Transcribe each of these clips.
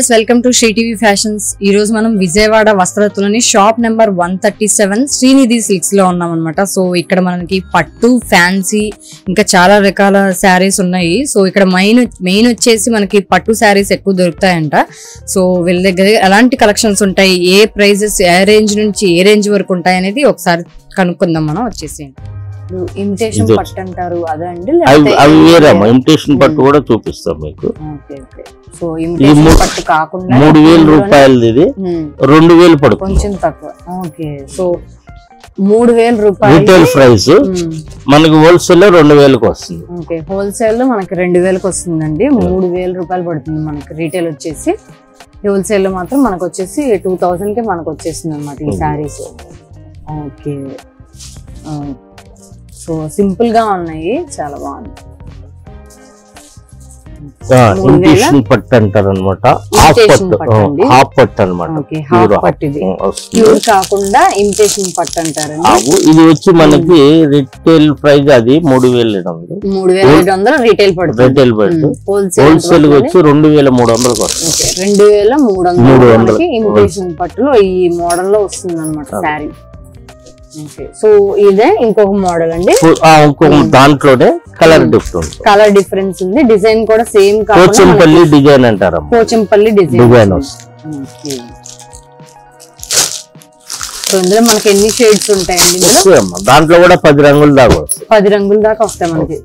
guys, welcome to Shri TV Fashions. ఈ రోజు మనం విజయవాడ వస్త్రతులని షాప్ నెంబర్ 137 శ్రీనిధి సిల్క్స్ లో ఉన్నాం అన్నమాట. సో ఇక్కడ మనకి పట్టు, ఫ్యాన్సీ, ఇంకా చాలా రకాల సారీస్ ఉన్నాయి. సో ఇక్కడ మెయిన్ వచ్చేసి మనకి పట్టు సారీస్ ఎక్కువ దొరుకుతాయంట. సో వీళ్ళ దగ్గర ఎలాంటి కలెక్షన్స్ ఉంటాయి, ఏ ప్రైజెస్, ఏ రేంజ్ నుంచి ఏ రేంజ్ వరకు ఉంటాయి అనేది ఒకసారి కనుక్కుందాం మనం. వచ్చేసి ఇమిటేషన్ పట్టు అంటారు, అదండి ఇమిటేషన్ పట్టు కూడా చూపిస్తాం మీకు. సో ఇమిటేషన్ పట్టు కాకుండా 3000 రూపాయలు, ఇది 2000 పడుతుంది, కొంచెం తక్కువ. ఓకే, సో 3000 రూపాయలు రిటైల్ ప్రైస్, మనకి హోల్సేల్ 2000కి వస్తుంది. ఓకే, హోల్సేల్ లో మనకి 2000కి వస్తుందండి. 3000 రూపాయలు పడుతుంది మనకి రిటైల్ వచ్చేసి. హోల్సేల్ లో మాత్రం మనకు వచ్చేసి 2000 కి మనకు వచ్చేస్తుంది అన్నమాట ఈ సారీస్. ఓకే, సో సింపుల్ గా ఉన్నాయి, చాలా బాగుంది. ఇమిటేషన్ పట్టు అంటారు అన్నమాట. హాఫ్ పట్టు అన్నమాట, ప్యూర్ కాకుండా ఇమిటేషన్ పట్టు అంటారు. ఇది వచ్చి మనకి రిటైల్ ప్రైస్ అది 3700 రిటైల్ పడుతుంది. హోల్సేల్ వచ్చి 2300 వస్తుంది. 2300 ఇమిటేషన్ పట్టులో ఈ మోడల్ లో వస్తుంది అన్నమాట సారీ. సో ఇదే ఇంకొక మోడల్ అండి. దాంట్లోనే కలర్ డిఫరెన్స్ ఉంది. డిజైన్ కూడా సేమ్ పోచంపల్లి డిజైన్ అంటారు. పోచంపల్లి డిజైన్. సో ఇందులో మనకి ఎన్ని షేడ్స్ ఉంటాయండి? దాంట్లో కూడా 10 రంగుల దాకా వస్తాయి. 10 రంగుల దాకా వస్తాయి మనకి.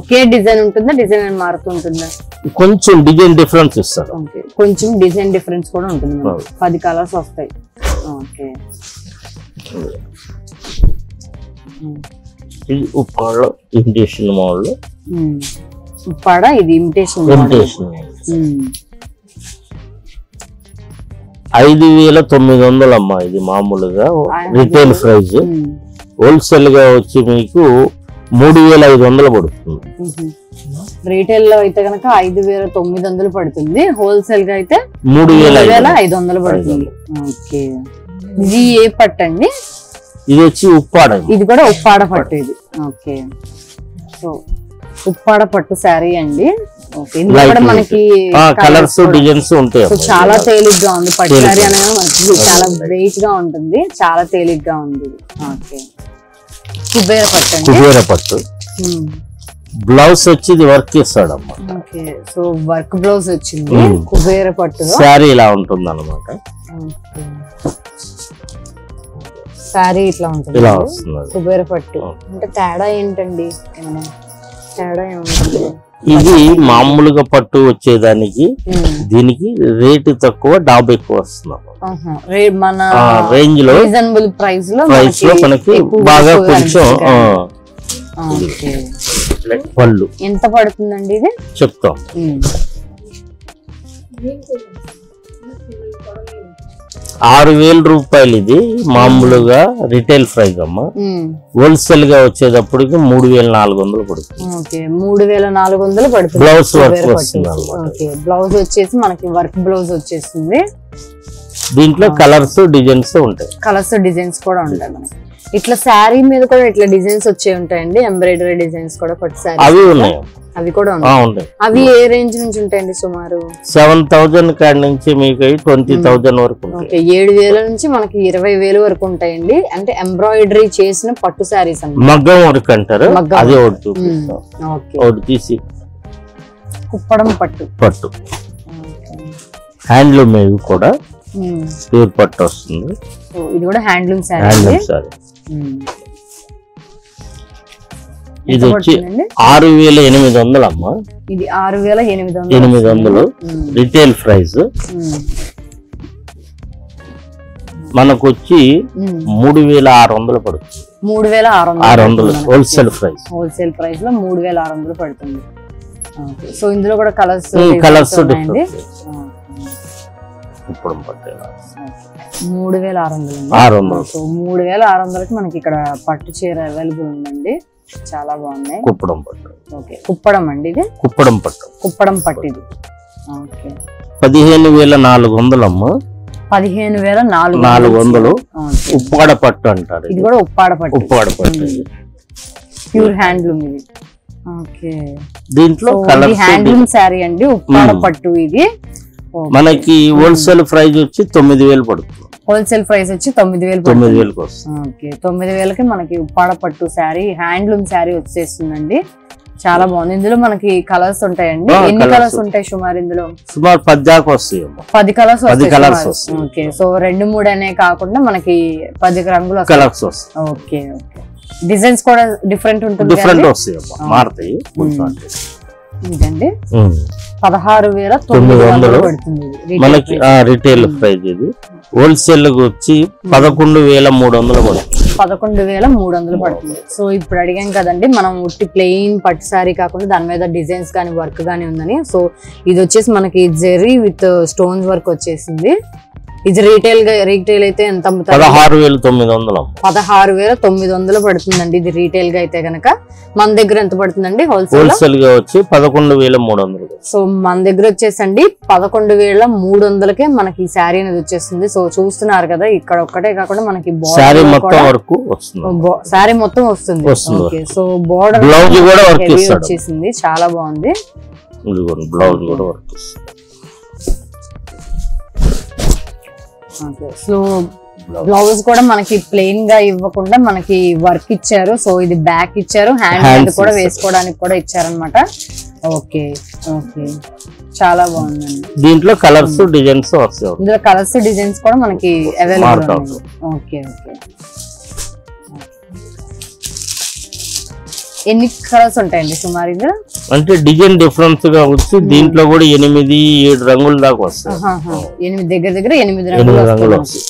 ఒకే డిజైన్ ఉంటుందా, డిజైన్ మారుతుంటుందా? కొంచెం డిజైన్ డిఫరెన్స్ ఇస్తారు. కొంచెం డిజైన్ డిఫరెన్స్ కూడా ఉంటుంది. 10 కలర్స్ వస్తాయి. Okay, imitation model Uppada. ఇది ఇమిటేషన్ 5900 అమ్మా. ఇది మామూలుగా రిటైల్ ప్రైస్, హోల్సేల్ గా వచ్చి మీకు 3500 పడుతుంది. రిటైల్ లో అయితే కనుక 5900 పడుతుంది. హోల్సేల్ గా అయితే 3500 పడుతుంది. ఓకే, ఇది ఏ పట్టు అండి? ఇది వచ్చి ఉప్పాడ. ఇది కూడా ఉప్పాడ పట్టు. ఇది ఓకే, సో ఉప్పాడ పట్టు శారీ అండి. ఓకే, ఇందులో కూడా మనకి కలర్స్, డిజైన్స్ ఉంటాయి. సో చాలా తేలిగ్గా ఉంది పట్టు శారీ అనేది. మనకి చాలా వెయిట్ గా ఉంటుంది, చాలా తేలిగ్గా ఉంది. ఓకే, కుబేర పట్టు అండి. కుబేర పట్టు బ్లౌజ్ వచ్చి వర్క్ చేస్తాడు అన్నమాట. సో వర్క్ బ్లౌజ్ వచ్చింది కుబేర పట్టు శారీ. ఇలా ఉంటుంది అన్నమాట సారీ. ఇట్లా ఉంటుంది కుబేర పట్టు. అంటే తేడా ఏంటండి? తేడా ఏముంటుంది? ఇది మామూలుగా పట్టు వచ్చేదానికి దీనికి రేటు తక్కువ, డాబ్ ఎక్కువ వస్తుంది. మన రేంజ్ లో రీజనబుల్ ప్రైస్ లో మనకి బాగా కొంచెం. పళ్ళు ఎంత పడుతుందండి? ఇది చెప్తాం. ₹6000 ఇది మామూలుగా రిటైల్ ప్రైస్ అమ్మ. హోల్సేల్ గా వచ్చేటప్పటికి 3400 పడుతుంది. 3400 పడుతుంది. బ్లౌజ్ వర్క్ వస్తుంది అన్నమాట. బ్లౌజ్ వచ్చేసి మనకి వర్క్ బ్లౌజ్ వచ్చేస్తుంది. దీంట్లో కలర్స్, డిజైన్స్ ఉంటాయి. కలర్స్, డిజైన్స్ కూడా ఉంటాయి మనకి. ఇట్లా శారీ మీద కూడా ఇట్లా డిజైన్స్ వచ్చే ఉంటాయండి. ఎంబ్రాయిడరీ డిజైన్స్ కూడా పట్టు శారీ అవి ఉన్నాయి. అవి కూడా ఉంటాయి. అవి ఏ రేంజ్ నుంచి ఉంటాయండి? సుమారు 7000 కాడ నుంచి మీకు 20000 వరకు. 7000 నుంచి మనకి 20000 వరకు ఉంటాయండి. అంటే ఎంబ్రాయిడరీ చేసిన పట్టు శారీస్ అన్నమాట. మగ్గం వర్క్ అంటారు. అదే ఒకటి కుప్పడం పట్టు. హ్యాండ్లూమ్ ఇవి కూడా ప్యూర్ పట్టు వస్తుంది. ఇది కూడా హ్యాండ్లూమ్ శారీ. ఇది వచ్చి 6800 అమ్మా. ఇది 6800 రిటైల్ ప్రైస్. మనకు వచ్చి 3600 పడుతుంది. 3600 హోల్సేల్ ప్రైస్. హోల్సేల్ ప్రైస్ లో 3600 పడుతుంది. సో ఇందులో కూడా కలర్స్ ఉన్నాయండి. ఇప్పుడు 3600కి మనకి ఇక్కడ పట్టు చీర అవైలబుల్ ఉందండి. చాలా బాగున్నాయి. కుప్పడం పట్టు. ఓకే, కుప్పడం అండి. ఇది కుప్పడం పట్టు. ఇది 15400 అమ్మ. 15400 ఉప్పాడ పట్టు అంటారు. ఇది కూడా ఉప్పాడ పట్టు. ప్యూర్ హ్యాండ్లూమ్ ఇది. ఓకే, దీంట్లో హ్యాండ్లూమ్ శారీ అండి. ఉప్పాడ పట్టు ఇది. మనకి హోల్సేల్ ప్రైస్ వచ్చి 9000 పడుతుంది. హోల్సేల్ ప్రైస్ వచ్చి 9000 వస్తుంది. ఓకే 9000కి మనకి ఉప్పాడ పట్టు శారీ హ్యాండ్లూమ్ శారీ వచ్చేస్తుందండి. చాలా బాగుంది. ఇందులో మనకి కలర్స్ ఉంటాయండి. ఎన్ని కలర్స్ ఉంటాయి సుమారు? ఇందులో సుమారు 10 కలర్స్ వస్తాయి. ఓకే సో 2-3 అనే కాకుండా మనకి 10 రంగుల కలర్స్ వస్తాయి. ఓకే ఓకే డిజైన్స్ కూడా డిఫరెంట్ ఉంటుంది. డిఫరెంట్ వస్తాయి మారుతాయి. ఇదండి 16900 పడుతుంది మనకి రిటైల్ ప్రైస్. ఇది హోల్సేల్ కు వచ్చి 11300 పడుతుంది. 11300 పడుతుంది. సో ఇప్పుడు అడిగాం కదండి మనం ఉట్టి ప్లెయిన్ పట్టు సారీ కాకుండా దాని మీద డిజైన్స్ కానీ వర్క్ కానీ ఉందని. సో ఇది వచ్చేసి మనకి జెరీ విత్ స్టోన్స్ వర్క్ వచ్చేసింది. ఇది రీటైల్ అయితే ఎంత? 16900 పడుతుందండి. ఇది రీటైల్ గా అయితే గనక మన దగ్గర ఎంత పడుతుందండి? హోల్సేల్ గా వచ్చి 11300. సో మన దగ్గర వచ్చేసండి 11300కే మనకి ఈ శారీ అనేది వచ్చేస్తుంది. సో చూస్తున్నారు కదా ఇక్కడ ఒక్కటే కాకుండా మనకి శారీ మొత్తం వస్తుంది. సో బోర్డర్ వచ్చేసింది. చాలా బాగుంది. బ్లౌజ్ కూడా వర్క్ వస్తుంది. సో బ్లౌజ్ కూడా మనకి ప్లెయిన్ గా ఇవ్వకుండా మనకి వర్క్ ఇచ్చారు. సో ఇది బ్యాక్ ఇచ్చారు, హ్యాండ్ కూడా వేసుకోవడానికి కూడా ఇచ్చారనమాట. ఓకే ఓకే చాలా బాగుందండి. దీంట్లో కలర్స్ డిజైన్స్ వస్తాయి. ఇందులో కలర్స్ డిజైన్స్ కూడా మనకి అవైలబుల్ ఉన్నాయి. ఓకే ఓకే ఎన్ని కలర్స్ ఉంటాయండి సుమారుగా? అంటే డిజైన్ డిఫరెన్స్ గా వచ్చి దీంట్లో కూడా 8-7 రంగుల దాకా వస్తాయి. 8 దగ్గర 8 రంగులు వస్తాయి.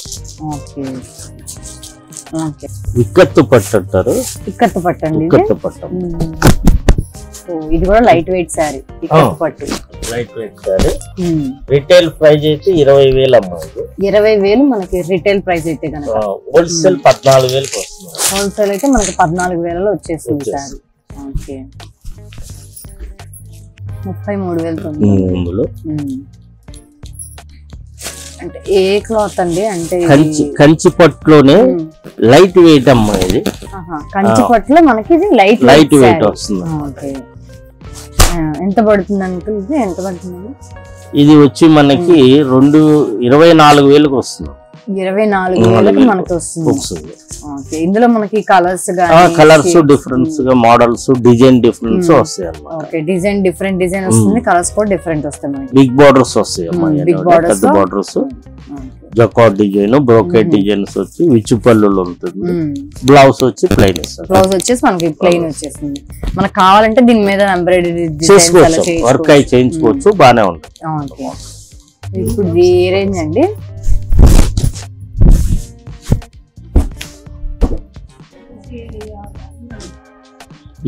ఇక్కత్తు పట్టు అంటారు. ఇక్కత్తు పట్టు అండి. ఇక్కత్తు పట్టు ఇది కూడా లైట్ వెయిట్ సారీ. ఇక్కత్తు పట్టు light weight sorry. Retail price అయితే 20000 అమ్మాయి. 20000 మనకి రిటైల్ ప్రైస్ అయితే గనక హోల్సేల్ 14000కి వస్తుంది. హోల్సేల్ అయితే మనకి 14000లో వచ్చేస్తుంది సారీ. ఓకే 33000. అంటే ఏ క్లాత్ అండి? అంటే కంచి పట్టులోనే లైట్ వెయిట్ అమ్మా. ఇది కంచి పట్టులో మనకి ఇది లైట్ వెయిట్ వస్తుంది. ఓకే ఎంత పడుతుంది అంకుల్? ఇది ఎంత పడుతుంది? ఇది వచ్చి మనకి 24000కి వస్తుంది. 24000కి మనకి వస్తుంది. ఓకే ఇందులో మనకి కలర్స్ డిఫరెన్స్ గా మోడల్స్ డిజైన్ డిఫరెన్స్ వస్తాయి అన్నమాట. ఓకే డిజైన్ డిజైన్ వస్తుంది. కలర్స్ కూడా డిఫరెంట్ వస్తాయి. బిగ్ బోర్డర్స్ వస్తాయి అన్నమాట. పెద్ద borders jacquard design brocade designs వచ్చి విచ్చుపల్లులు ఉంటుంది. బ్లౌజ్ వచ్చి ప్లెయిన్ వస్తుంది. బ్లౌజ్ వచ్చేసి మనకి ప్లెయిన్ వచ్చేసింది. మనకు కావాలంటే దీని మీద ఎంబ్రాయిడరీ చేసుకోవచ్చు, వర్క్ అయి చేయించుకోవచ్చు. బానే ఉంటుంది. ఇప్పుడు ఈ రేంజ్ అండి.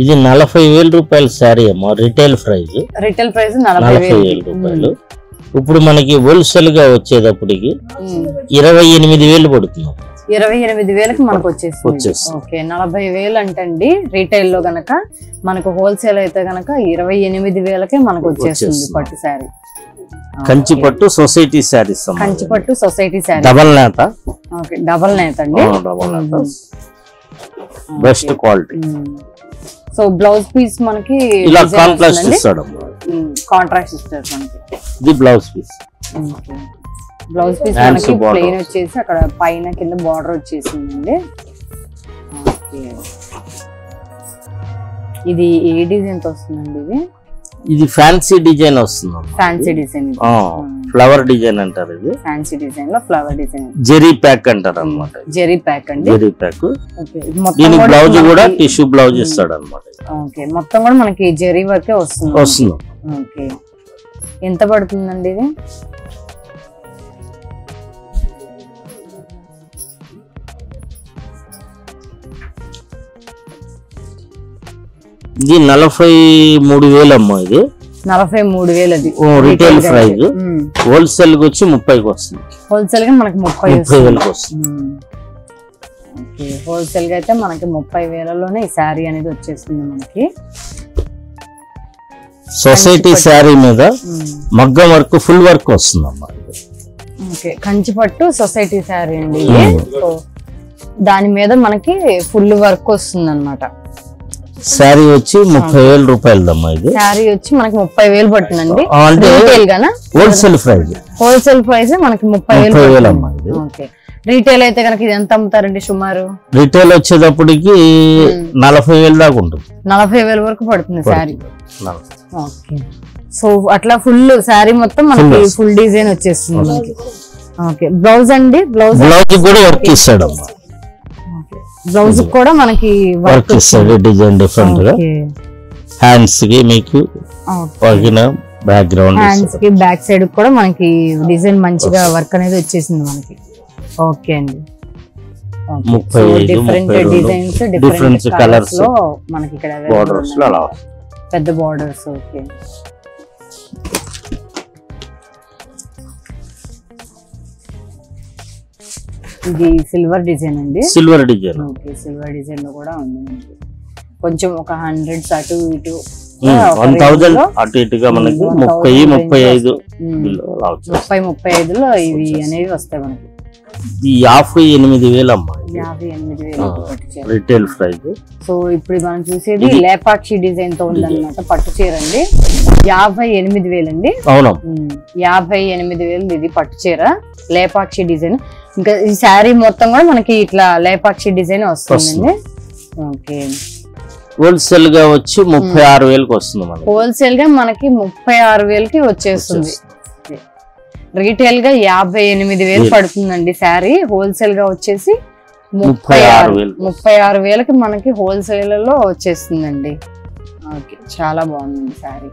ఇది 40000 శారీ అమ్మా. Retail price 40000. ఇప్పుడు మనకి హోల్సేల్ గా వచ్చేటప్పటికి 28000 పడుతుంది. 28000కి మనకు వచ్చేస్తుంది. ఓకే 40000 అంటండి రిటైల్ లో గనక. మనకు హోల్సేల్ అయితే గనక 28000కే మనకు వచ్చేస్తుంది పట్టు శారీ. కంచిపట్టు సొసైటీ శారీస్. కంచిపట్టు సొసైటీ శారీ డబల్ నేత అండి. Best quality. So blouse piece మనకి ఇలా కాంట్రాస్ట్ ఇస్తాడు. ఇది బ్లౌజ్ పీస్. మనకి ప్లెయిన్ వచ్చేసి అక్కడ పైన కింద బార్డర్ వచ్చేసిందండి. ఇది ఏ డిజైన్ తో వస్తుందండి? ఇది ఫ్యాన్సీ డిజైన్ వస్తుంది. ఫ్యాన్సీ డిజైన్ ఫ్లవర్ డిజైన్ అంటారు. ఇది ఫ్యాన్సీ డిజైన్ లో ఫ్లవర్ డిజైన్ జెరీ ప్యాక్ అంటారు అన్నమాట. జెరీ ప్యాక్ అండి. జెరీ ప్యాక్. ఓకే దీని బ్లౌజ్ కూడా టిష్యూ బ్లౌజ్ ఇస్తాడు అన్నమాట. ఓకే మొత్తం కూడా మనకి జెరీ వర్క్ వస్తుంది. ఓకే ఎంత పడుతుందండి ఇది? 43000 అమ్మా. ఇది 43000. అది రిటైల్ ప్రైస్. హోల్సేల్ కి వచ్చి 30000కి వస్తుంది. హోల్సేల్ కి మనకి 30000కి వస్తుంది. ఓకే హోల్సేల్ కి అయితే మనకి 30000లోనే ఈ సారీ అనేది వచ్చేస్తుంది. మనకి సొసైటీ సారీ మీద మగ్గం వర్క్ ఫుల్ వర్క్ వస్తుంది అమ్మా. ఓకే కంచిపట్టు సొసైటీ సారీ అండి. దాని మీద మనకి ఫుల్ వర్క్ వస్తుంది అన్నమాట. Sari వచ్చి 30000 రూపాయలు అమ్మా ఇది సారీ వచ్చి మనకి 30000 పడుతుందండి రీటైల్ గానా హోల్ సేల్ ప్రైస్ మనకి 30000 అమ్మా ఇది ఓకే రీటైల్ అయితే గనక ఇది ఎంత అమ్ముతారండి సుమారు రీటైల్ వచ్చేటప్పటికి 40000 దాకా ఉంటుంది 40000 వరకు పడుతుంది సారీ ఓకే సో అట్లా ఫుల్ సారీ మొత్తం మనకి ఫుల్ డిజైన్ వచ్చేస్తుంది మనకి ఓకే బ్లౌజ్ అండి బ్లౌజ్ కూడా వర్క్ ఇస్తాడు అమ్మా బ్లౌజ్ కూడా మనకి వర్క్ ఇస్తాడు డిజైన్ డిఫరెంట్ గా హ్యాండ్స్ కి మీకు ఓకేనా బ్యాక్ గ్రౌండ్ హ్యాండ్స్ కి బ్యాక్ సైడ్ కూడా మనకి డిజైన్ మంచిగా వర్క్ అనేది వచ్చేసింది మనకి ఓకే అండి 35 డిఫరెంట్ డిజైన్స్ డిఫరెంట్ కలర్స్ లో మనకి ఇక్కడ బోర్డర్స్ లో అలా పెద్ద బోర్డర్స్ ఓకే ఇది సిల్వర్ డిజైన్ అండి సిల్వర్ డిజైన్ లో కూడా ఉంది కొంచెం ఒక 100 అటు ఇటు 1000 అటు ఇటుగా మనకి 30 35 లో ఇవి అనేవి వస్తాయి మనకి 58000 అమ్మా 58000 రిటైల్ ప్రైస్ సో ఇప్పుడు మనం చూసేది లేపాక్షి డిజైన్ తో ఉందన్నమాట పట్టు చీర అండి 58000 అండి అవును 58000 ఇది పట్టు చీర లేపాక్షి డిజైన్ ఇంకా ఈ సారీ మొత్తం కూడా మనకి ఇట్లా లేపాక్షి డిజైన్ వస్తుందండి ఓకే హోల్సేల్ గా వచ్చి 36000 కి వస్తుంది మనకి హోల్సేల్ గా మనకి 36000 కి వచ్చేస్తుంది రీటైల్ గా 58000 పడుతుందండి సారీ హోల్సేల్ గా వచ్చేసి 36000 మనకి హోల్సేల్ లో వచ్చేస్తుందండి ఓకే చాలా బాగుంది సారీ